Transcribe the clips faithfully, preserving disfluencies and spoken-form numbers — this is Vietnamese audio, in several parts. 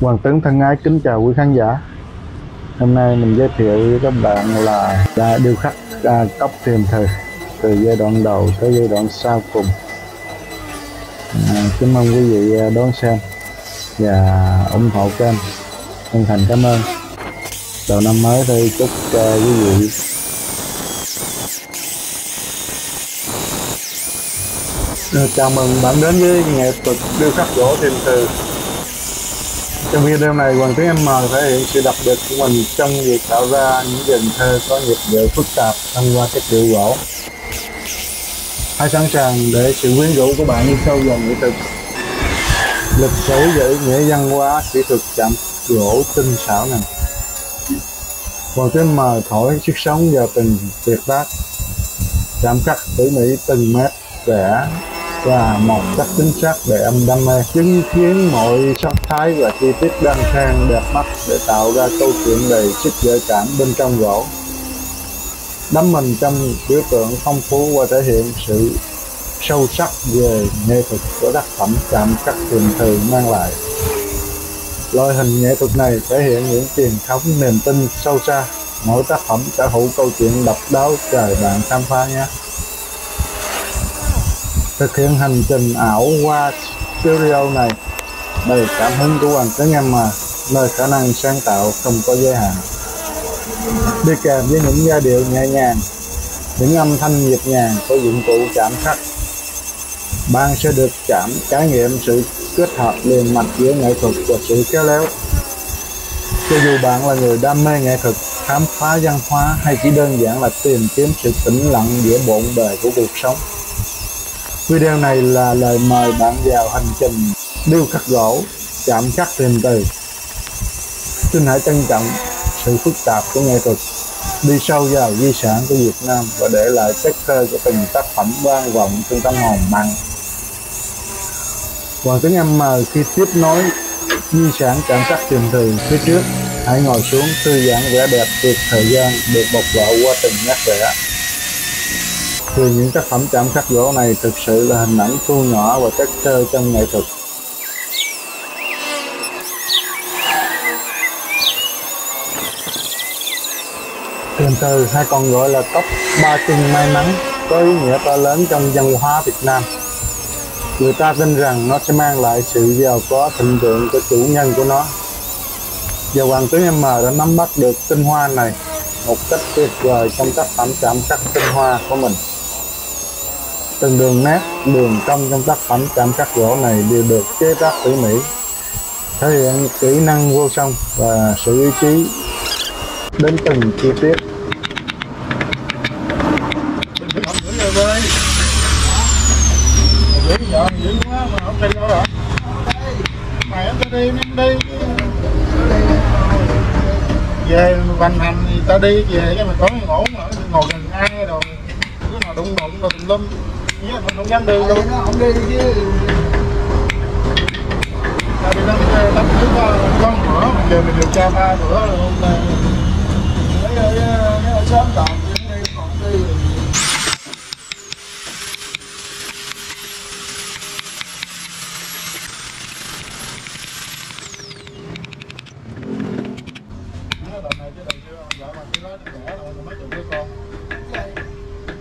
Hoàng Tuấn thân ái kính chào quý khán giả. Hôm nay mình giới thiệu với các bạn là điêu khắc à, cóc Thiềm Thừ từ giai đoạn đầu tới giai đoạn sau cùng. À, kính mong quý vị đón xem và ủng hộ kênh. Chân thành cảm ơn. Đầu năm mới thôi, chúc uh, quý vị chào mừng bạn đến với nghệ thuật điêu khắc gỗ Thiềm Thừ. Trong video này, Hoàng Tuấn M thể hiện sự đặc biệt của mình trong việc tạo ra những dàn thơ có nhịp điệu phức tạp thông qua chất liệu gỗ. Hãy sẵn sàng để sự quyến rũ của bạn đi sâu vào nghệ thuật, lịch sử giữ nghĩa văn hóa kỹ thuật chạm gỗ tinh xảo này. Hoàng Tuấn M thổi sức sống vào từng tuyệt tác, chạm khắc tỉ mỉ từng mét vẽ và một cách chính xác về âm đam mê, chứng kiến mọi sắc thái và chi tiết đan xen đẹp mắt để tạo ra câu chuyện đầy sức gợi cảm bên trong gỗ, đắm mình trong biểu tượng phong phú và thể hiện sự sâu sắc về nghệ thuật của tác phẩm chạm khắc Thiềm Thừ mang lại. Loại hình nghệ thuật này thể hiện những truyền thống niềm tin sâu xa, mỗi tác phẩm sở hữu câu chuyện độc đáo trời bạn khám phá nhé. Thực hiện hành trình ảo qua studio này đầy cảm hứng của Hoàng Tuấn M, nơi khả năng sáng tạo không có giới hạn. Đi kèm với những giai điệu nhẹ nhàng, những âm thanh nhịp nhàng của dụng cụ chạm khắc, bạn sẽ được chạm trải nghiệm sự kết hợp liền mạch giữa nghệ thuật và sự khéo léo. Cho dù bạn là người đam mê nghệ thuật, khám phá văn hóa hay chỉ đơn giản là tìm kiếm sự tĩnh lặng giữa bộn bề của cuộc sống, video này là lời mời bạn vào hành trình điêu khắc gỗ chạm khắc Thiềm Thừ. Xin hãy trân trọng sự phức tạp của nghệ thuật, đi sâu vào di sản của Việt Nam và để lại chất thơ của từng tác phẩm vang vọng trong tâm hồn bạn. Hoàng Tuấn M khi tiếp nối di sản chạm khắc Thiềm Thừ phía trước, hãy ngồi xuống thư giãn vẻ đẹp tuyệt thời gian được bộc lộ qua từng nét vẽ. Từ những tác phẩm chạm khắc gỗ này thực sự là hình ảnh thu nhỏ và chất thơ trong nghệ thuật. Thiềm Thừ hay còn gọi là cóc ba chân may mắn có ý nghĩa to lớn trong văn hóa Việt Nam. Người ta tin rằng nó sẽ mang lại sự giàu có thịnh vượng cho chủ nhân của nó. Và Hoàng Tuấn M đã nắm bắt được tinh hoa này một cách tuyệt vời trong tác phẩm chạm khắc tinh hoa của mình. Từng đường nét, đường cong trong tác phẩm chạm khắc gỗ này đều được chế tác tỉ mỉ, thể hiện kỹ năng vô song và sự ý chí đến từng chi tiết. Về hoành hành thì ta đi về cái mà có người ngủ nữa, ngồi gần ai rồi cứ nào đụng đụng rồi tùm lum, chứ mình không dám đi luôn. Không đi chứ tại vì nó đám thứ con bữa mà giờ mình điều tra ba bữa rồi hôm nay lấy cái sớm tạm chứ đi còn đi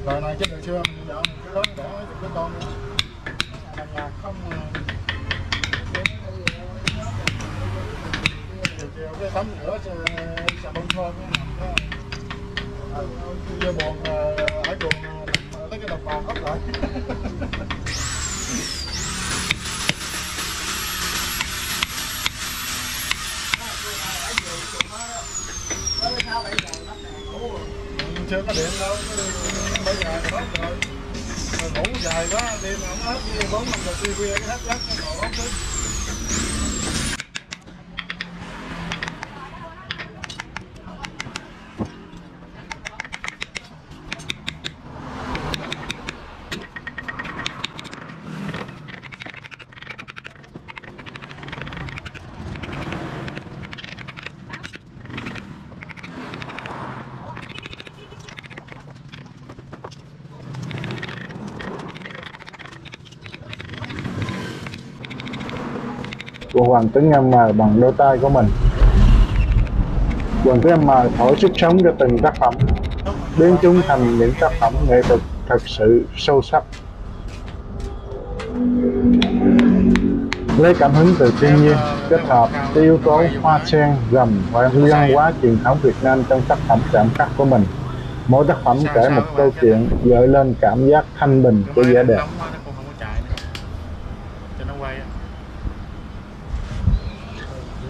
rồi này chứ đời xưa mình dạo mình cứ đó mình bỏ mấy chục cái con nữa làm nhà không chiều chiều cái tắm rửa xà bông thơm chơi bồn ở chuồng tới cái đồng bào hấp lại. Chưa có điện đâu, bây giờ hết rồi. Rồi ngủ dài quá, đêm mà không hết đi bốn năm giờ khuya khuya cái hết lắc cái cổ hết chứ. của Hoàng Tuấn M bằng đôi tay của mình. Hoàng Tuấn M thổi sức sống cho từng tác phẩm, biến chúng thành những tác phẩm nghệ thuật thật sự sâu sắc. Lấy cảm hứng từ thiên nhiên, kết hợp với yếu tố hoa sen, rằm và văn hóa truyền thống Việt Nam trong tác phẩm chạm khắc của mình. Mỗi tác phẩm kể một câu chuyện, gợi lên cảm giác thanh bình của vẻ đẹp.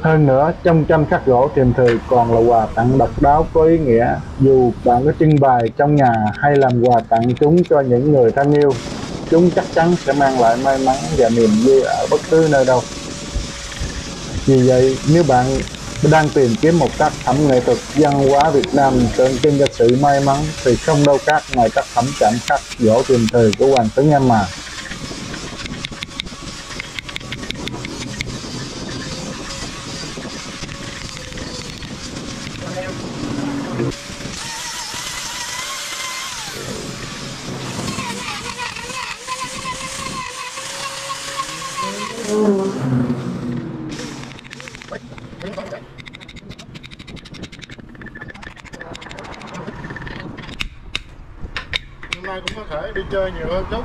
Hơn nữa, trong tranh khắc gỗ Thiềm Thừ còn là quà tặng độc đáo có ý nghĩa, dù bạn có trưng bày trong nhà hay làm quà tặng chúng cho những người thân yêu. Chúng chắc chắn sẽ mang lại may mắn và niềm vui ở bất cứ nơi đâu. Vì vậy, nếu bạn đang tìm kiếm một tác phẩm nghệ thuật văn hóa Việt Nam tượng trưng cho sự may mắn thì không đâu khác ngoài tác phẩm chạm khắc gỗ Thiềm Thừ của Hoàng Tuấn M. Nay cũng có thể đi chơi nhiều hơn chút,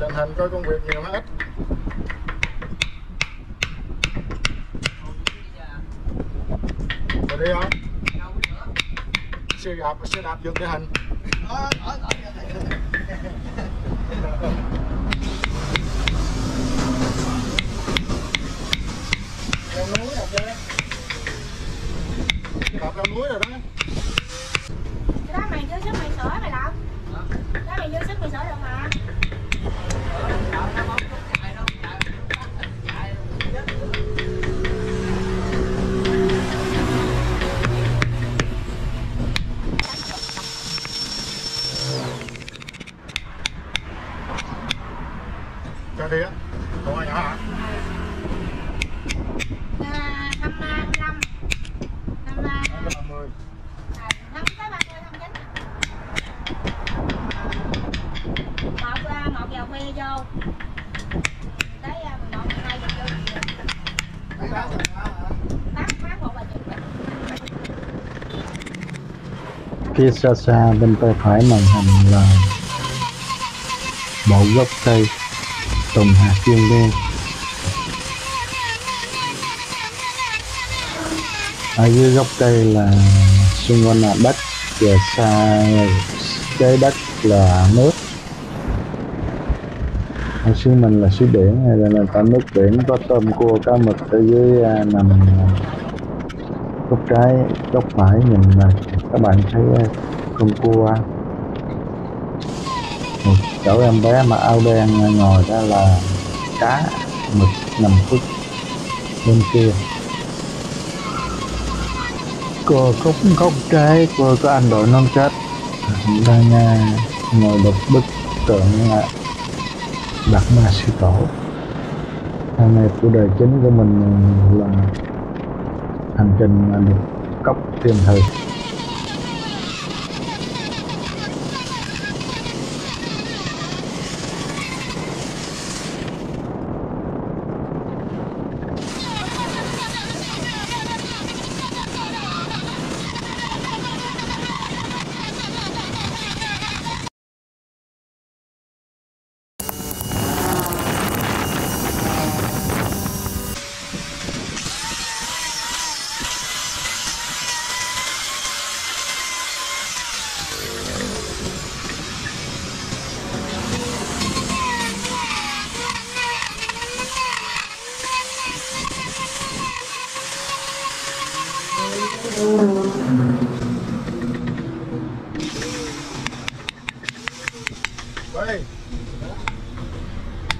tình hình coi công việc nhiều hết. Rồi đi không? Xe đạp, xe đạp dừng địa hình. Leo núi rồi chứ? Xe đạp leo núi rồi đó. Mày dư sức mày sửa mày lọc. Đó mày dư sức mày sửa được mà. Cho đi á. Còn ai nhỏ hả? À, năm mươi lăm. năm mươi. Vô tới mình đổ hai vô kia. Xa xa bên tay phải màn hình là bộ gốc cây tùng hạt dương đen. Ở dưới gốc cây là xung quanh là đất, và xa cái đất là nước. Ở xứ mình là xứ biển hay là nền tảng nước biển, có tôm cua cá mực. Ở dưới à, nằm góc trái góc phải nhìn là các bạn thấy con cua. Một chỗ em bé mà ao đen ngồi đó là cá mực nằm khuất bên kia. Cua góc góc trái cua có anh đội non chết đang ngồi đục bức tượng à. Đặt ma sư tổ. Hôm nay chủ đề chính của mình là hành trình mà được cóc Thiềm Thừ. Ê,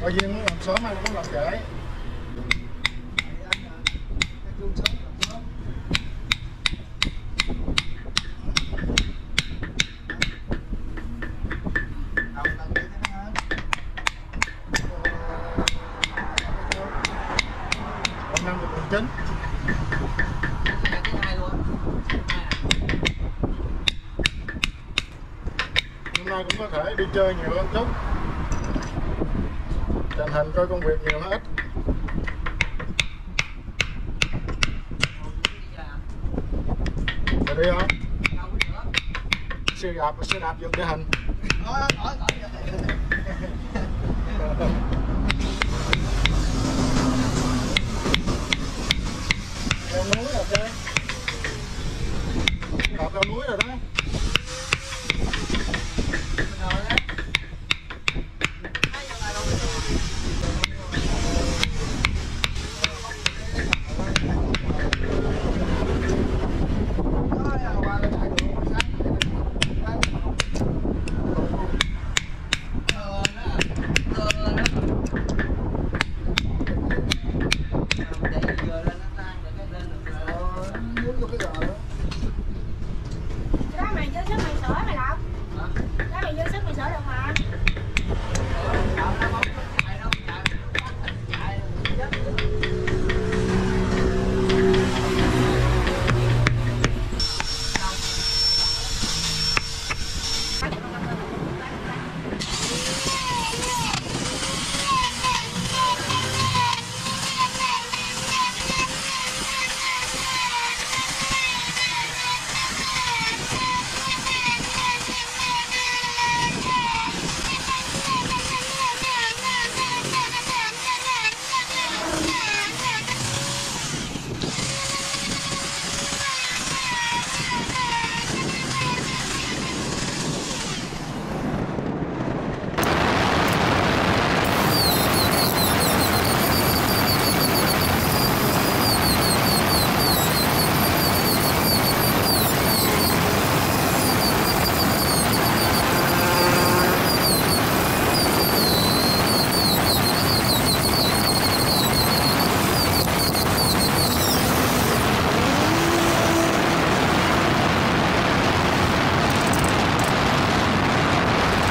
bà Duyên muốn làm sớm hay muốn làm trễ? Hôm năm tuần chính. Nay cũng có thể đi chơi nhiều hơn chút, tình hình coi công việc nhiều hết. Đi không? Siêu đạp, siêu đạp dùng để hình. Đạp núi rồi đó. Đạp đạp núi rồi đó.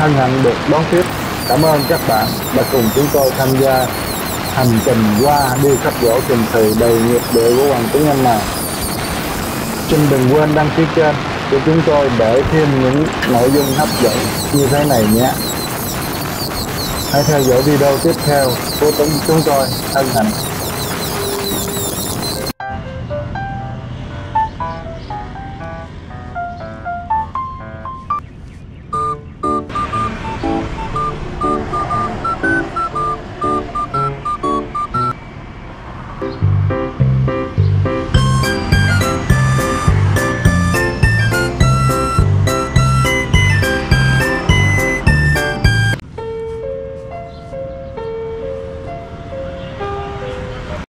Hân hạnh được đón tiếp. Cảm ơn các bạn đã cùng chúng tôi tham gia hành trình qua đi khắp gỗ Thiềm Thừ đầy nhiệt độ của Hoàng Tuấn M. Xin đừng quên đăng ký kênh của chúng tôi để thêm những nội dung hấp dẫn như thế này nhé. Hãy theo dõi video tiếp theo của chúng tôi. Hân hạnh. Thank you.